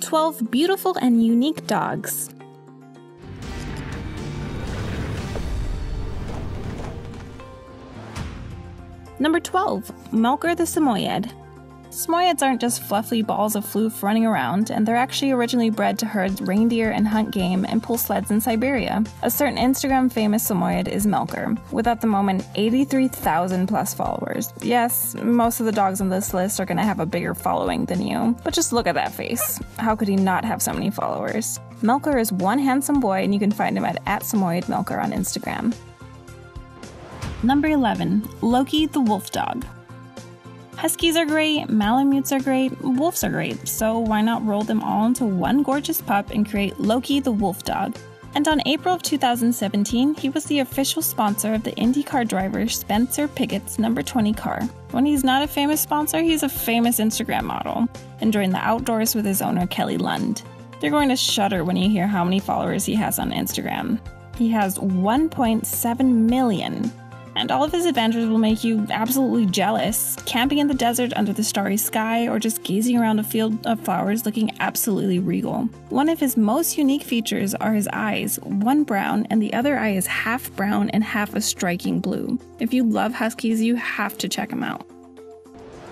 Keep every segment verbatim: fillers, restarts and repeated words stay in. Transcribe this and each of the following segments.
twelve beautiful and unique dogs. Number twelve, Melker the Samoyed. Samoyeds aren't just fluffy balls of fluff running around, and they're actually originally bred to herd reindeer and hunt game and pull sleds in Siberia. A certain Instagram famous Samoyed is Melker, with at the moment eighty-three thousand plus followers. Yes, most of the dogs on this list are going to have a bigger following than you, but just look at that face. How could he not have so many followers? Melker is one handsome boy, and you can find him at at Samoyed Melker on Instagram. Number eleven. Loki the Wolf Dog. Huskies are great, Malamutes are great, wolves are great, so why not roll them all into one gorgeous pup and create Loki the Wolf Dog? And on April of two thousand seventeen, he was the official sponsor of the IndyCar driver Spencer Pigot's number twenty car. When he's not a famous sponsor, he's a famous Instagram model, enjoying the outdoors with his owner Kelly Lund. You're going to shudder when you hear how many followers he has on Instagram. He has one point seven million. And all of his adventures will make you absolutely jealous, camping in the desert under the starry sky or just gazing around a field of flowers looking absolutely regal. One of his most unique features are his eyes, one brown and the other eye is half brown and half a striking blue. If you love huskies, you have to check him out.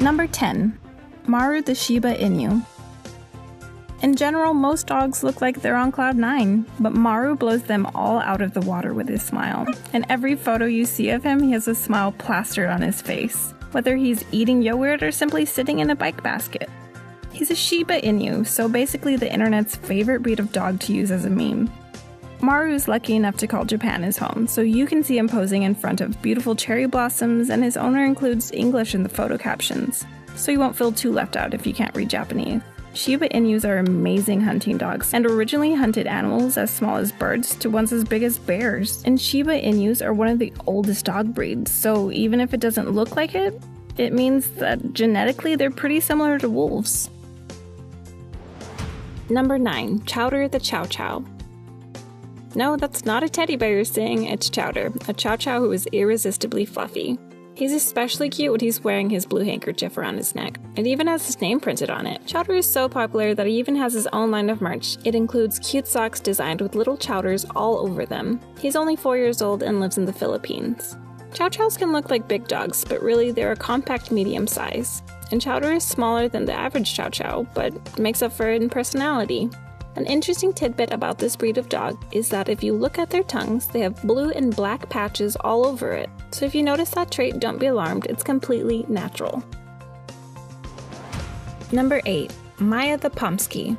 Number ten. Maru the Shiba Inu. In general, most dogs look like they're on cloud nine, but Maru blows them all out of the water with his smile. In every photo you see of him, he has a smile plastered on his face, whether he's eating yogurt or simply sitting in a bike basket. He's a Shiba Inu, so basically the internet's favorite breed of dog to use as a meme. Maru's lucky enough to call Japan his home, so you can see him posing in front of beautiful cherry blossoms, and his owner includes English in the photo captions, so you won't feel too left out if you can't read Japanese. Shiba Inus are amazing hunting dogs and originally hunted animals as small as birds to ones as big as bears. And Shiba Inus are one of the oldest dog breeds, so even if it doesn't look like it, it means that genetically they're pretty similar to wolves. Number nine. Chowder the Chow Chow. No, that's not a teddy bear you're seeing, it's Chowder, a chow chow who is irresistibly fluffy. He's especially cute when he's wearing his blue handkerchief around his neck. It even has his name printed on it. Chowder is so popular that he even has his own line of merch. It includes cute socks designed with little chowders all over them. He's only four years old and lives in the Philippines. Chow chows can look like big dogs, but really they're a compact medium size. And Chowder is smaller than the average chow chow, but makes up for it in personality. An interesting tidbit about this breed of dog is that if you look at their tongues, they have blue and black patches all over it. So if you notice that trait, don't be alarmed, it's completely natural. Number eight. Maya the Pomsky.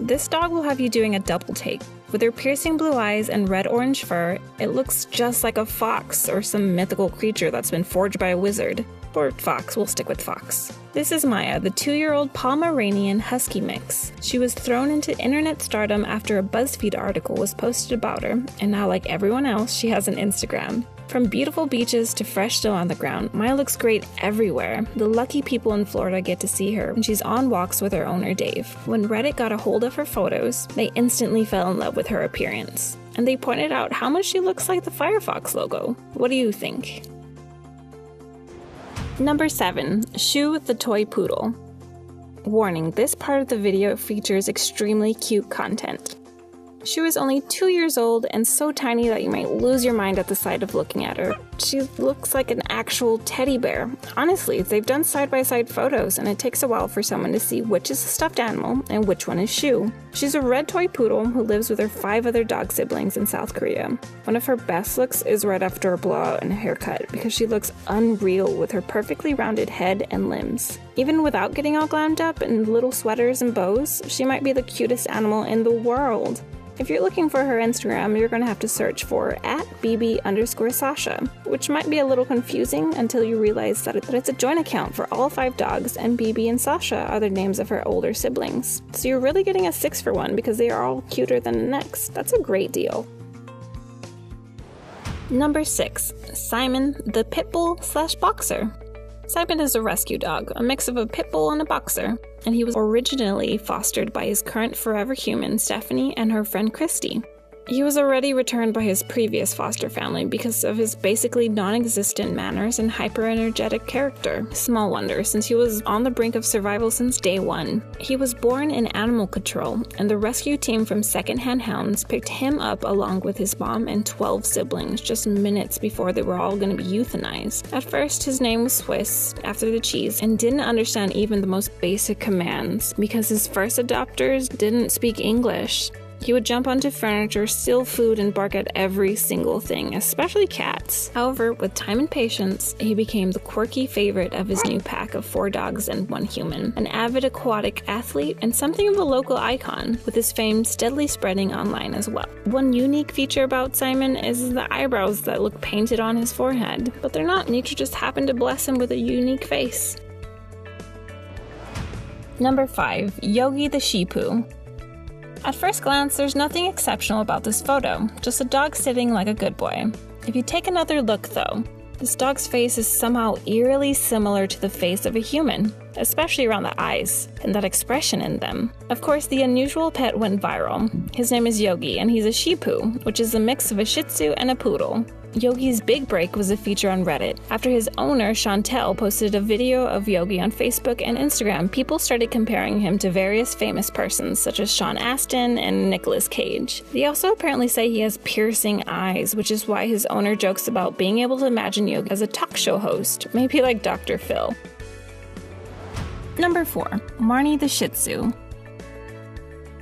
This dog will have you doing a double take. With her piercing blue eyes and red-orange fur, it looks just like a fox or some mythical creature that's been forged by a wizard. Or fox, we'll stick with fox. This is Maya, the two-year-old Pomeranian husky mix. She was thrown into internet stardom after a BuzzFeed article was posted about her, and now like everyone else, she has an Instagram. From beautiful beaches to fresh snow on the ground, Maya looks great everywhere. The lucky people in Florida get to see her, and she's on walks with her owner Dave. When Reddit got a hold of her photos, they instantly fell in love with her appearance, and they pointed out how much she looks like the Firefox logo. What do you think? Number seven. Shu the Toy Poodle. Warning, this part of the video features extremely cute content. Shu is only two years old and so tiny that you might lose your mind at the sight of looking at her. She looks like an actual teddy bear. Honestly, they've done side-by-side photos and it takes a while for someone to see which is a stuffed animal and which one is Shu. She's a red toy poodle who lives with her five other dog siblings in South Korea. One of her best looks is right after a blowout and a haircut because she looks unreal with her perfectly rounded head and limbs. Even without getting all glammed up in little sweaters and bows, she might be the cutest animal in the world. If you're looking for her Instagram, you're going to have to search for at B B underscore Sasha, which might be a little confusing until you realize that it's a joint account for all five dogs, and B B and Sasha are the names of her older siblings. So you're really getting a six for one because they are all cuter than the next. That's a great deal. Number six. Simon the Pitbull slash Boxer. Simon is a rescue dog, a mix of a pit bull and a boxer, and he was originally fostered by his current forever human, Stephanie, and her friend Kristy. He was already returned by his previous foster family because of his basically non-existent manners and hyper-energetic character. Small wonder, since he was on the brink of survival since day one. He was born in Animal Control, and the rescue team from Secondhand Hounds picked him up along with his mom and twelve siblings just minutes before they were all going to be euthanized. At first, his name was Swiss, after the cheese, and didn't understand even the most basic commands because his first adopters didn't speak English. He would jump onto furniture, steal food, and bark at every single thing, especially cats. However, with time and patience, he became the quirky favorite of his new pack of four dogs and one human, an avid aquatic athlete, and something of a local icon, with his fame steadily spreading online as well. One unique feature about Simon is the eyebrows that look painted on his forehead, but they're not. Nature just happened to bless him with a unique face. Number five. Yogi the Shih Poo. At first glance, there's nothing exceptional about this photo, just a dog sitting like a good boy. If you take another look though, this dog's face is somehow eerily similar to the face of a human, especially around the eyes and that expression in them. Of course, the unusual pet went viral. His name is Yogi, and he's a Shih Poo, which is a mix of a Shih Tzu and a Poodle. Yogi's big break was a feature on Reddit. After his owner, Chantel, posted a video of Yogi on Facebook and Instagram, people started comparing him to various famous persons such as Sean Astin and Nicolas Cage. They also apparently say he has piercing eyes, which is why his owner jokes about being able to imagine Yogi as a talk show host, maybe like Doctor Phil. Number four. Marnie the Shih Tzu.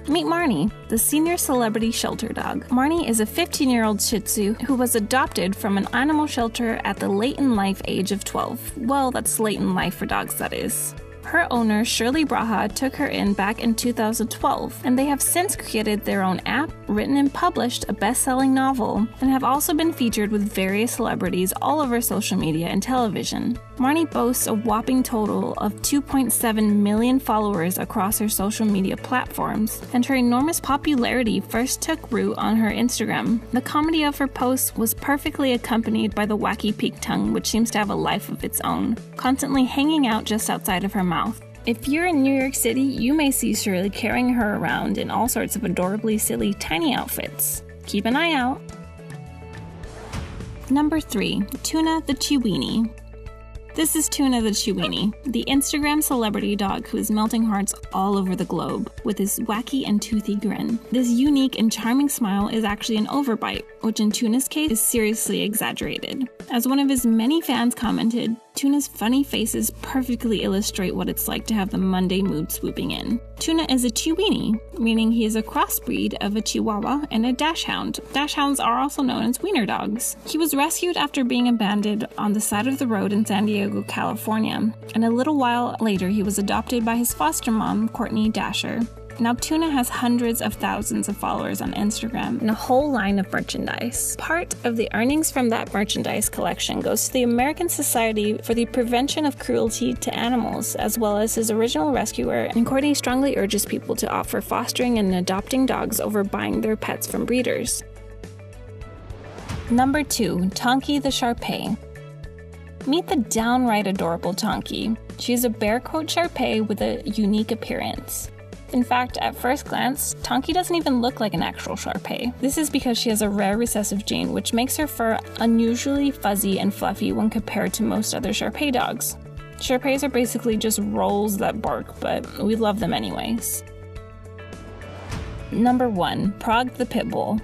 Meet Marnie, the senior celebrity shelter dog. Marnie is a fifteen-year-old Shih Tzu who was adopted from an animal shelter at the late-in-life age of twelve. Well, that's late in life for dogs, that is. Her owner, Shirley Braha, took her in back in two thousand twelve, and they have since created their own app, written and published a best-selling novel, and have also been featured with various celebrities all over social media and television. Marnie boasts a whopping total of two point seven million followers across her social media platforms, and her enormous popularity first took root on her Instagram. The comedy of her posts was perfectly accompanied by the wacky pink tongue, which seems to have a life of its own, constantly hanging out just outside of her mouth. If you're in New York City, you may see Shirley carrying her around in all sorts of adorably silly tiny outfits. Keep an eye out! Number three. Tuna the Cheweenie. This is Tuna the Cheweenie, the Instagram celebrity dog who is melting hearts all over the globe with his wacky and toothy grin. This unique and charming smile is actually an overbite, which in Tuna's case is seriously exaggerated. As one of his many fans commented, Tuna's funny faces perfectly illustrate what it's like to have the Monday mood swooping in. Tuna is a Cheweenie, meaning he is a crossbreed of a Chihuahua and a dash hound. Dash hounds are also known as wiener dogs. He was rescued after being abandoned on the side of the road in San Diego, California, and a little while later he was adopted by his foster mom, Courtney Dasher. Now, Tuna has hundreds of thousands of followers on Instagram and a whole line of merchandise. Part of the earnings from that merchandise collection goes to the American Society for the Prevention of Cruelty to Animals, as well as his original rescuer, and Courtney strongly urges people to offer fostering and adopting dogs over buying their pets from breeders. Number two. Tonky the Shar-Pei. Meet the downright adorable Tonky. She is a bear-coat Shar-Pei with a unique appearance. In fact, at first glance, Tonky doesn't even look like an actual Shar-Pei. This is because she has a rare recessive gene, which makes her fur unusually fuzzy and fluffy when compared to most other Shar-Pei dogs. Shar-Peis are basically just rolls that bark, but we love them anyways. Number one. Prague the Pitbull.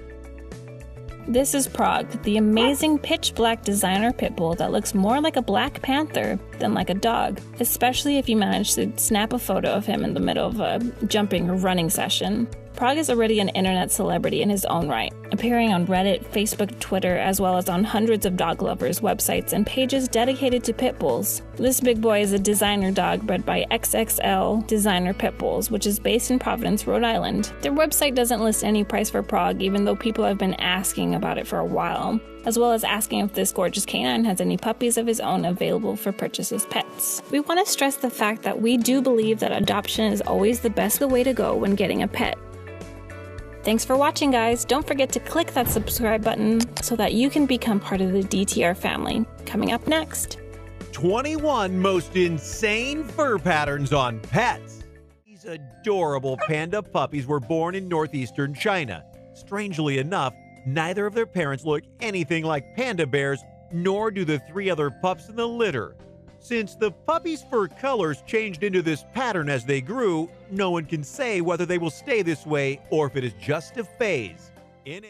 This is Prague, the amazing pitch black designer pit bull that looks more like a black panther than like a dog, especially if you manage to snap a photo of him in the middle of a jumping or running session. Prague is already an internet celebrity in his own right, appearing on Reddit, Facebook, Twitter, as well as on hundreds of dog lovers' websites and pages dedicated to pit bulls. This big boy is a designer dog bred by X X L Designer Pit Bulls, which is based in Providence, Rhode Island. Their website doesn't list any price for Prague, even though people have been asking about it for a while, as well as asking if this gorgeous canine has any puppies of his own available for purchase as pets. We want to stress the fact that we do believe that adoption is always the best way to go when getting a pet. Thanks for watching, guys. Don't forget to click that subscribe button so that you can become part of the D T R family. Coming up next, twenty-one most insane fur patterns on pets. These adorable panda puppies were born in northeastern China. Strangely enough, neither of their parents look anything like panda bears, nor do the three other pups in the litter. Since the puppies' fur colors changed into this pattern as they grew, no one can say whether they will stay this way or if it is just a phase. In